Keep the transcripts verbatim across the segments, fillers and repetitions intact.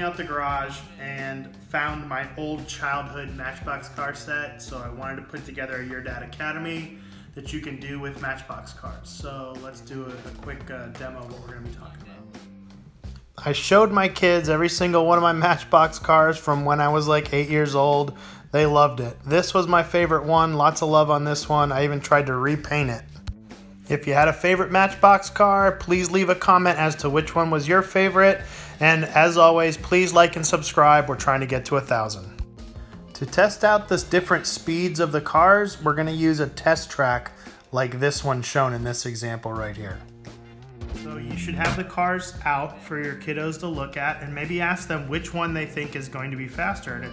cleaning out the garage and found my old childhood Matchbox car set, so I wanted to put together a Your Dad Academy that you can do with Matchbox cars. So let's do a, a quick uh, demo of what we're going to be talking about. I showed my kids every single one of my Matchbox cars from when I was like eight years old. They loved it. This was my favorite one. Lots of love on this one. I even tried to repaint it. If you had a favorite Matchbox car, please leave a comment as to which one was your favorite. And as always, please like and subscribe. We're trying to get to a thousand. To test out the different speeds of the cars, we're gonna use a test track like this one shown in this example right here. So you should have the cars out for your kiddos to look at and maybe ask them which one they think is going to be faster.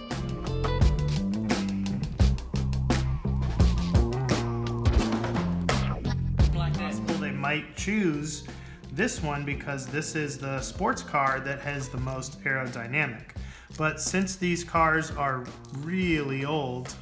Might choose this one because this is the sports car that has the most aerodynamic. But since these cars are really old,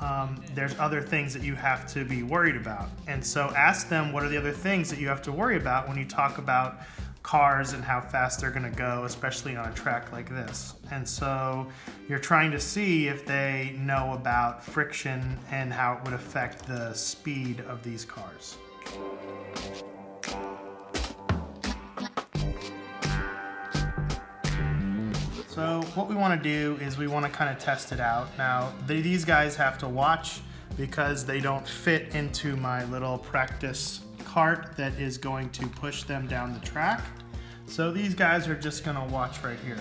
um, there's other things that you have to be worried about. And so ask them, what are the other things that you have to worry about when you talk about cars and how fast they're gonna go, especially on a track like this. And so you're trying to see if they know about friction and how it would affect the speed of these cars. So what we want to do is we want to kind of test it out. Now they, these guys have to watch because they don't fit into my little practice cart that is going to push them down the track. So these guys are just going to watch right here.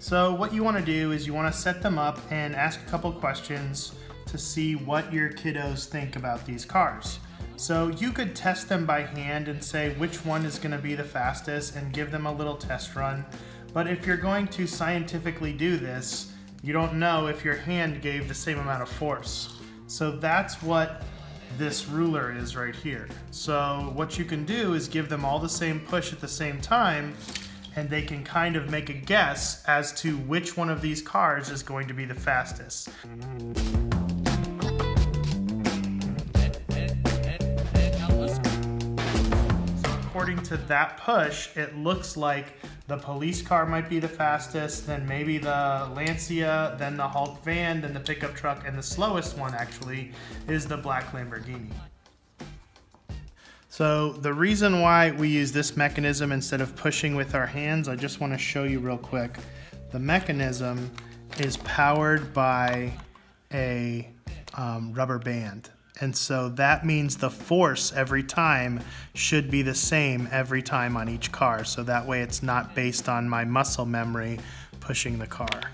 So what you want to do is you want to set them up and ask a couple questions to see what your kiddos think about these cars. So you could test them by hand and say which one is going to be the fastest and give them a little test run. But if you're going to scientifically do this, you don't know if your hand gave the same amount of force. So that's what this ruler is right here. So what you can do is give them all the same push at the same time, and they can kind of make a guess as to which one of these cars is going to be the fastest. According to that push, it looks like the police car might be the fastest, then maybe the Lancia, then the Hulk van, then the pickup truck, and the slowest one actually is the black Lamborghini. So the reason why we use this mechanism instead of pushing with our hands, I just want to show you real quick. The mechanism is powered by a um, rubber band. And so that means the force every time should be the same every time on each car. So that way it's not based on my muscle memory pushing the car.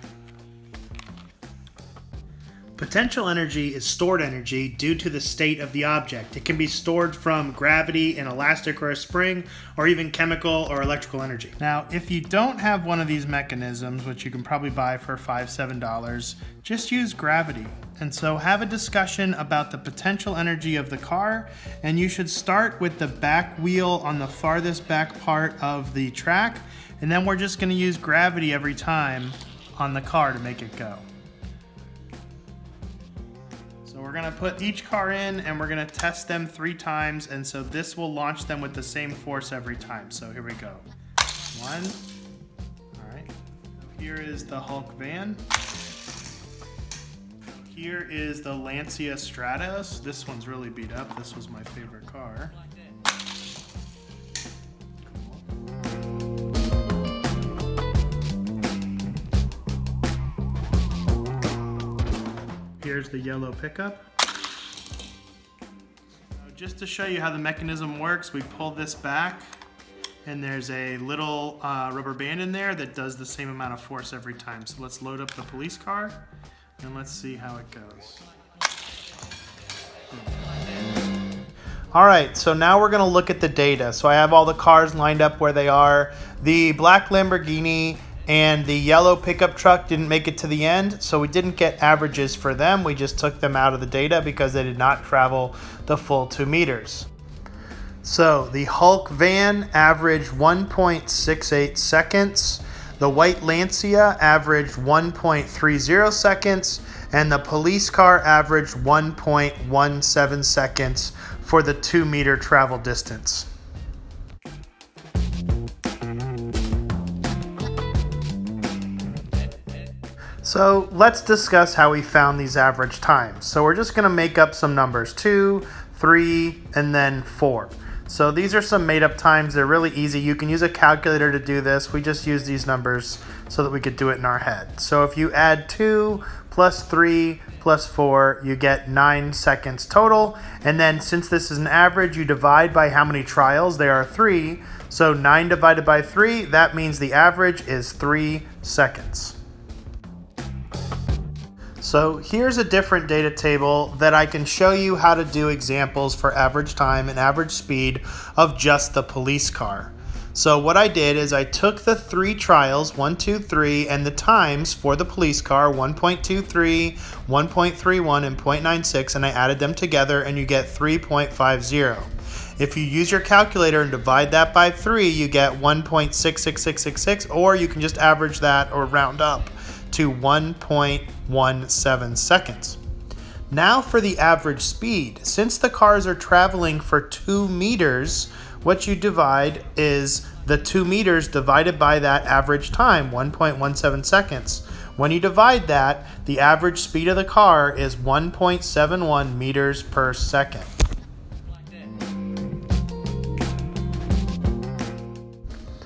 Potential energy is stored energy due to the state of the object. It can be stored from gravity, an elastic or a spring, or even chemical or electrical energy. Now, if you don't have one of these mechanisms, which you can probably buy for five dollars, seven dollars, just use gravity. And so have a discussion about the potential energy of the car, and you should start with the back wheel on the farthest back part of the track, and then we're just gonna use gravity every time on the car to make it go. So we're gonna put each car in and we're gonna test them three times, and so this will launch them with the same force every time. So here we go. One, all right. Here is the Hulk van. Here is the Lancia Stratos. This one's really beat up. This was my favorite car. Here's the yellow pickup. So just to show you how the mechanism works, we pull this back and there's a little uh, rubber band in there that does the same amount of force every time. So let's load up the police car. And let's see how it goes. All right, so now we're gonna look at the data. So I have all the cars lined up where they are. The black Lamborghini and the yellow pickup truck didn't make it to the end, so we didn't get averages for them. We just took them out of the data because they did not travel the full two meters. So the Hulk van averaged one point six eight seconds. The white Lancia averaged one point three zero seconds, and the police car averaged one point one seven seconds for the two meter travel distance. So let's discuss how we found these average times. So we're just gonna make up some numbers, two, three, and then four. So these are some made up times. They're really easy. You can use a calculator to do this. We just use these numbers so that we could do it in our head. So if you add two plus three plus four, you get nine seconds total. And then since this is an average, you divide by how many trials. There are three. So nine divided by three, that means the average is three seconds. So here's a different data table that I can show you how to do examples for average time and average speed of just the police car. So what I did is I took the three trials, one, two, three, and the times for the police car, one point two three, one point three one, and zero point nine six, and I added them together and you get three point five zero. If you use your calculator and divide that by three, you get one point six six six six six, or you can just average that or round up to one point one seven seconds. Now for the average speed. Since the cars are traveling for two meters, what you divide is the two meters divided by that average time, one point one seven seconds. When you divide that, the average speed of the car is one point seven one meters per second.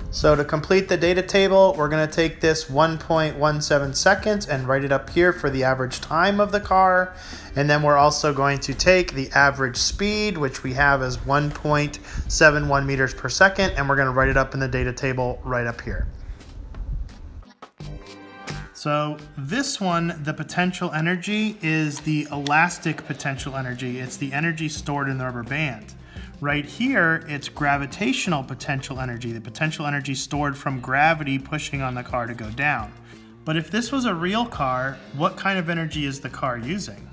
So to complete the data table, we're gonna take this one point one seven seconds and write it up here for the average time of the car. And then we're also going to take the average speed, which we have as one point seven one meters per second, and we're gonna write it up in the data table right up here. So this one, the potential energy, is the elastic potential energy. It's the energy stored in the rubber band. Right here, it's gravitational potential energy, the potential energy stored from gravity pushing on the car to go down. But if this was a real car, what kind of energy is the car using?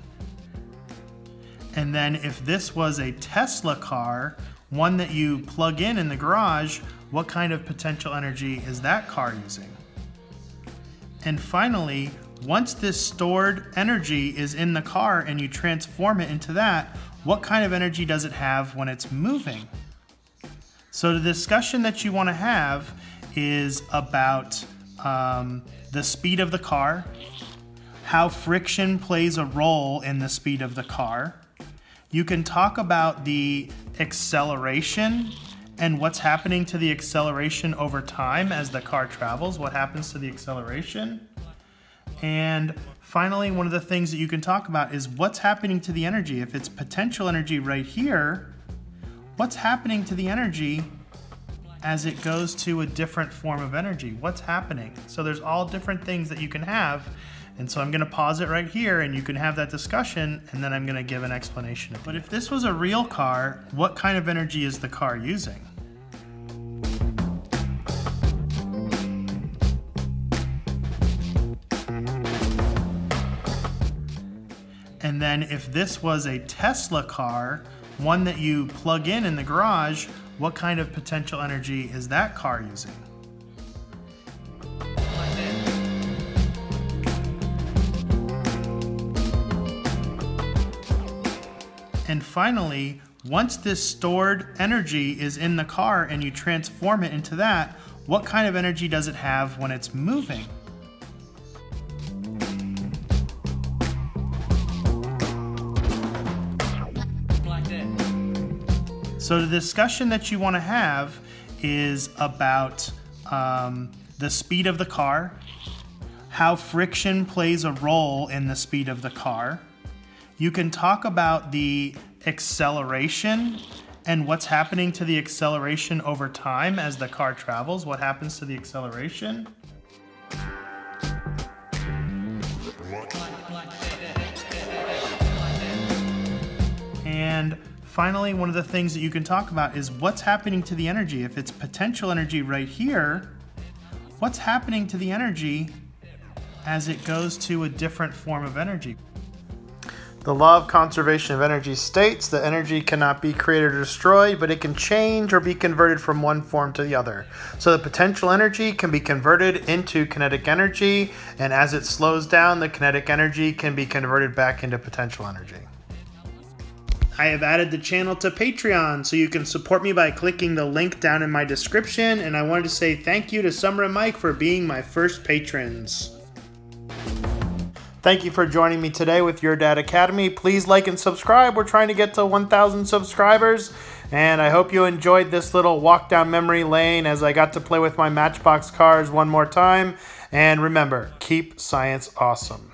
And then if this was a Tesla car, one that you plug in in the garage, what kind of potential energy is that car using? And finally, once this stored energy is in the car and you transform it into that, what kind of energy does it have when it's moving? So the discussion that you want to have is about um, the speed of the car, how friction plays a role in the speed of the car. You can talk about the acceleration and what's happening to the acceleration over time as the car travels, what happens to the acceleration. And finally, one of the things that you can talk about is what's happening to the energy. If it's potential energy right here, what's happening to the energy as it goes to a different form of energy? What's happening? So there's all different things that you can have. And so I'm gonna pause it right here and you can have that discussion, and then I'm gonna give an explanation. But if this was a real car, what kind of energy is the car using? And then if this was a Tesla car, one that you plug in in the garage, what kind of potential energy is that car using? And finally, once this stored energy is in the car and you transform it into that, what kind of energy does it have when it's moving? So the discussion that you want to have is about um, the speed of the car, how friction plays a role in the speed of the car. You can talk about the acceleration and what's happening to the acceleration over time as the car travels, what happens to the acceleration. And finally, one of the things that you can talk about is what's happening to the energy. If it's potential energy right here, what's happening to the energy as it goes to a different form of energy? The law of conservation of energy states that energy cannot be created or destroyed, but it can change or be converted from one form to the other. So the potential energy can be converted into kinetic energy, and as it slows down, the kinetic energy can be converted back into potential energy. I have added the channel to Patreon, so you can support me by clicking the link down in my description, and I wanted to say thank you to Summer and Mike for being my first patrons. Thank you for joining me today with Your Dad Academy. Please like and subscribe. We're trying to get to one thousand subscribers. And I hope you enjoyed this little walk down memory lane as I got to play with my Matchbox cars one more time. And remember, keep science awesome.